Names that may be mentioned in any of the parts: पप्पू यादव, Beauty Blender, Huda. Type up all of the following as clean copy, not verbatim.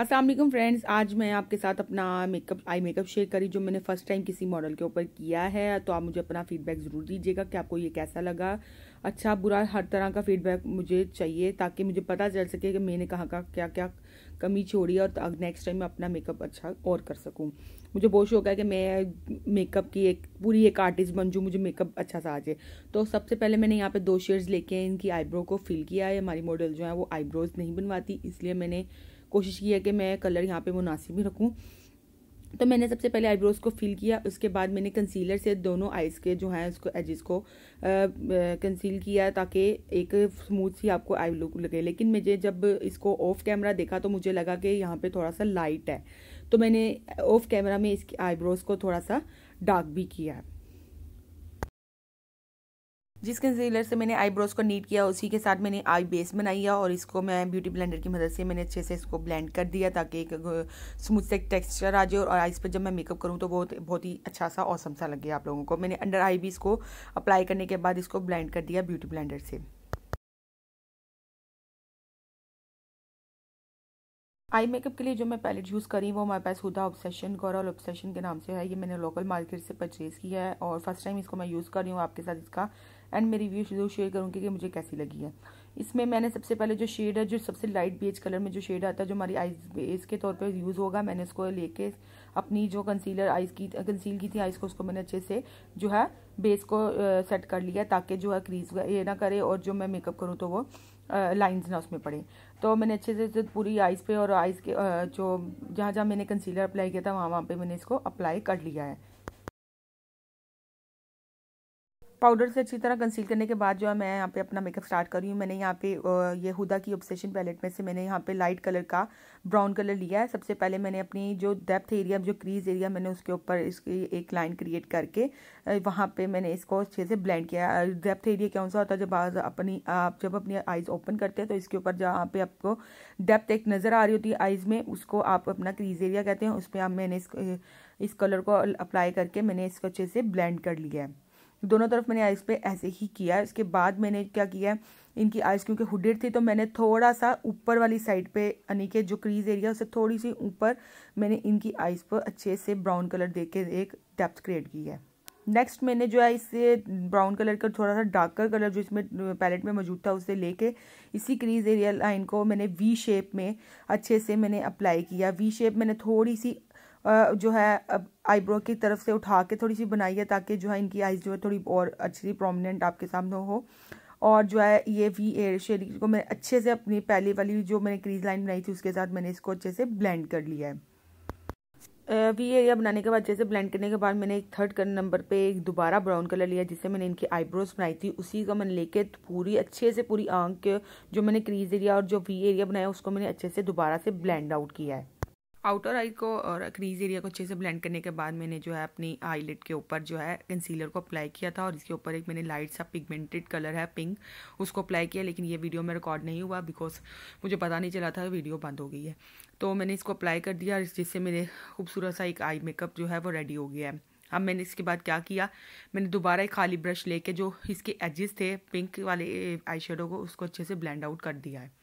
अस्सलाम वालेकुम फ्रेंड्स, आज मैं आपके साथ अपना आई मेकअप शेयर करी जो मैंने फर्स्ट टाइम किसी मॉडल के ऊपर किया है। तो आप मुझे अपना फीडबैक ज़रूर दीजिएगा कि आपको ये कैसा लगा। अच्छा बुरा हर तरह का फीडबैक मुझे चाहिए ताकि मुझे पता चल सके कि मैंने कहाँ का क्या क्या कमी छोड़ी और नेक्स्ट टाइम मैं अपना मेकअप अच्छा और कर सकूँ। मुझे बहुत शौक है कि मैं मेकअप की एक आर्टिस्ट बन जाऊँ, मुझे मेकअप अच्छा सा आ जाए। तो सबसे पहले मैंने यहाँ पर 2 शेड्स लेके इनकी आईब्रो को फिल किया है। हमारी मॉडल जो है वो आईब्रोज़ नहीं बनवाती, इसलिए मैंने कोशिश की है कि मैं कलर यहाँ पे मुनासिब ही रखूँ। तो मैंने सबसे पहले आईब्रोज़ को फिल किया, उसके बाद मैंने कंसीलर से दोनों आइज़ के जो हैं उसको एजेस को कंसील किया ताकि एक स्मूथ सी आपको आई लुक लगे। लेकिन मुझे जब इसको ऑफ कैमरा देखा तो मुझे लगा कि यहाँ पे थोड़ा सा लाइट है, तो मैंने ऑफ कैमरा में इसकी आईब्रोज़ को थोड़ा सा डार्क भी किया। जिस कंसीलर से मैंने आईब्रोज़ को नीट किया उसी के साथ मैंने आई बेस बनाई है और इसको मैं ब्यूटी ब्लेंडर की मदद से मैंने अच्छे से इसको ब्लेंड कर दिया ताकि एक स्मूथ से टेक्सचर आ जाए और आईज़ पर जब मैं मेकअप करूं तो बहुत ही अच्छा सा औसम सा लगे आप लोगों को। मैंने अंडर आई भी इसको अप्लाई करने के बाद इसको ब्लेंड कर दिया ब्यूटी ब्लेंडर से। आई मेकअप के लिए जो मैं पैलेट यूज़ करी वो हमारे पास हुदा ऑब्सेशन कोरल ऑब्सेशन के नाम से है। ये मैंने लोकल मार्केट से परचेज़ किया है और फर्स्ट टाइम इसको मैं यूज़ कर रही हूँ आपके साथ इसका, एंड मैं रिव्यू जरूर शेयर करूँगी कि मुझे कैसी लगी है। इसमें मैंने सबसे पहले जो शेड है, जो सबसे लाइट बेज कलर में जो शेड आता है जो हमारी आइज़ बेस के तौर पे यूज़ होगा, मैंने उसको लेके अपनी जो कंसीलर कंसील की थी आइज़ को, उसको मैंने अच्छे से जो है बेस को सेट कर लिया ताकि जो है क्रीज ये ना करे और जो मैं मेकअप करूँ तो वो लाइंस ना उसमें पड़े। तो मैंने अच्छे से पूरी आइज़ पे और आइज़ के जो जहाँ मैंने कंसीलर अप्लाई किया था वहाँ पर मैंने इसको अप्लाई कर लिया है। पाउडर से अच्छी तरह कंसील करने के बाद जो है मैं यहाँ पे अपना मेकअप स्टार्ट कर रही हूँ। मैंने यहाँ पे ये हुदा की ऑब्सेशन पैलेट में से मैंने यहाँ पे लाइट कलर का ब्राउन कलर लिया है। सबसे पहले मैंने अपनी जो डेप्थ एरिया, जो क्रीज एरिया, मैंने उसके ऊपर इसकी एक लाइन क्रिएट करके वहाँ पे मैंने इसको अच्छे से ब्लेंड किया। डेप्थ एरिया कौन सा होता है? जब आप अपनी आइज़ ओपन करते हैं तो इसके ऊपर जहाँ पे आपको डेप्थ एक नज़र आ रही होती है आइज़ में, उसको आप अपना क्रीज एरिया कहते हैं। उस पर मैंने इस कलर को अप्लाई करके मैंने इसको अच्छे से ब्लेंड कर लिया है। दोनों तरफ मैंने आइज़ पे ऐसे ही किया है। इसके बाद मैंने क्या किया है, इनकी आइज़ क्योंकि हुडेड थी तो मैंने थोड़ा सा ऊपर वाली साइड पे यानी कि जो क्रीज एरिया उससे थोड़ी सी ऊपर मैंने इनकी आइज़ पर अच्छे से ब्राउन कलर देके एक डेप्थ क्रिएट की है। नेक्स्ट मैंने जो है इससे ब्राउन कलर का थोड़ा सा डार्कर कलर जो इसमें पैलेट में मौजूद था उसे लेके इसी क्रीज एरिया लाइन को मैंने वी शेप में अच्छे से मैंने अप्लाई किया। वी शेप मैंने थोड़ी सी जो है आईब्रो की तरफ से उठा के थोड़ी सी बनाई है ताकि जो है इनकी आइज़ जो है थोड़ी और अच्छी प्रोमिनेंट आपके सामने हो। और जो है ये वी एयर शेड को मैं अच्छे से अपनी पहली वाली जो मैंने क्रीज लाइन बनाई थी उसके साथ मैंने इसको अच्छे से ब्लेंड कर लिया है। वी एरिया बनाने के बाद, जैसे ब्लेंड करने के बाद, मैंने एक 3rd नंबर पे एक दोबारा ब्राउन कलर लिया जिससे मैंने इनकी आईब्रोज बनाई थी। उसी का मैंने लेके पूरी अच्छे से पूरी आंख के जो मैंने क्रीज एरिया और जो वी एरिया बनाया उसको मैंने अच्छे से दोबारा से ब्लेंड आउट किया है। आउटर आई को और क्रीज एरिया को अच्छे से ब्लेंड करने के बाद मैंने जो है अपनी आईलिड के ऊपर जो है कंसीलर को अप्लाई किया था और इसके ऊपर एक मैंने लाइट सा पिगमेंटेड कलर है पिंक उसको अप्लाई किया। लेकिन ये वीडियो में रिकॉर्ड नहीं हुआ बिकॉज मुझे पता नहीं चला था, वीडियो बंद हो गई है। तो मैंने इसको अप्लाई कर दिया जिससे मेरे खूबसूरत सा एक आई मेकअप जो है वो रेडी हो गया है। अब मैंने इसके बाद क्या किया, मैंने दोबारा एक खाली ब्रश लेके जो इसके एजेस थे पिंक वाले आई शेडो को उसको अच्छे से ब्लेंड आउट कर दिया है।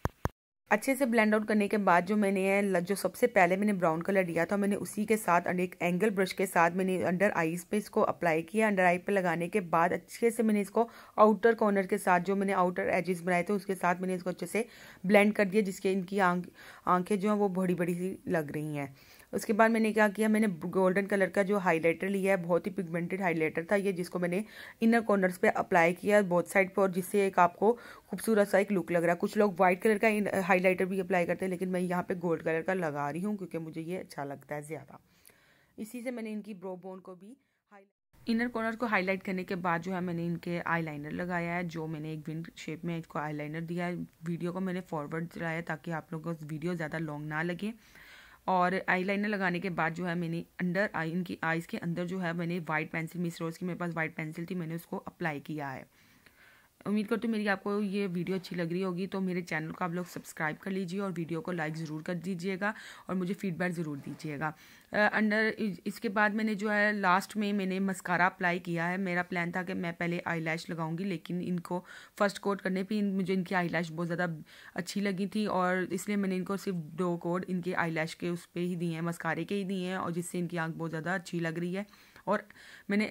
अच्छे से ब्लेंड आउट करने के बाद जो मैंने सबसे पहले मैंने ब्राउन कलर लिया था मैंने उसी के साथ एक एंगल ब्रश के साथ मैंने अंडर आईज़ पे इसको अप्लाई किया। अंडर आई पे लगाने के बाद अच्छे से मैंने इसको आउटर कॉर्नर के साथ जो मैंने आउटर एजेस बनाए थे उसके साथ मैंने इसको अच्छे से ब्लेंड कर दिया जिसके इनकी आंखें जो हैं वो बड़ी बड़ी सी लग रही हैं। उसके बाद मैंने क्या किया, मैंने गोल्डन कलर का जो हाइलाइटर लिया है, बहुत ही पिगमेंटेड हाइलाइटर था ये, जिसको मैंने इनर कॉर्नर्स पे अप्लाई किया बोथ साइड पे और जिससे एक आपको खूबसूरत सा एक लुक लग रहा है। कुछ लोग वाइट कलर का हाइलाइटर भी अप्लाई करते हैं लेकिन मैं यहाँ पे गोल्ड कलर का लगा रही हूँ क्योंकि मुझे ये अच्छा लगता है ज़्यादा। इसी से मैंने इनकी ब्रो बोन को भी इनर कॉर्नर को हाईलाइट करने के बाद जो है मैंने इनके आईलाइनर लगाया है, जो मैंने एक विंड शेप में इसको आईलाइनर दिया है। वीडियो को मैंने फॉरवर्ड चलाया ताकि आप लोगों को वीडियो ज़्यादा लॉन्ग ना लगे। और आईलाइनर लगाने के बाद जो है मैंने अंडर आई इनकी आइज़ के अंदर जो है मैंने वाइट पेंसिल मिस रोज़ की मेरे पास वाइट पेंसिल थी मैंने उसको अप्लाई किया है। उम्मीद करती हूँ मेरी आपको ये वीडियो अच्छी लग रही होगी। तो मेरे चैनल को आप लोग सब्सक्राइब कर लीजिए और वीडियो को लाइक ज़रूर कर दीजिएगा और मुझे फीडबैक ज़रूर दीजिएगा। अंडर इसके बाद मैंने जो है लास्ट में मैंने मस्कारा अप्लाई किया है। मेरा प्लान था कि मैं पहले आई लैश लगाऊंगी, लेकिन इनको फर्स्ट कोट करने पर मुझे इनकी आई लैश बहुत ज़्यादा अच्छी लगी थी और इसलिए मैंने इनको सिर्फ 2 कोट इनके आई लैश के उस पर ही दिए हैं, मस्कारे के ही दिए हैं, और जिससे इनकी आँख बहुत ज़्यादा अच्छी लग रही है। और मैंने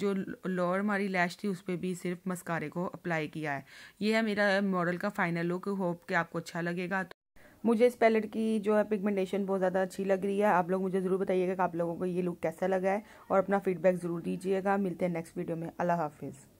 जो लोअर हमारी लैश थी उस पर भी सिर्फ मस्कारे को अप्लाई किया है। ये है मेरा मॉडल का फाइनल लुक। होप कि आपको अच्छा लगेगा। तो मुझे इस पैलेट की जो है पिगमेंटेशन बहुत ज़्यादा अच्छी लग रही है। आप लोग मुझे ज़रूर बताइएगा कि आप लोगों को ये लुक कैसा लगा है और अपना फीडबैक ज़रूर दीजिएगा। मिलते हैं नेक्स्ट वीडियो में। अल्लाह हाफिज़।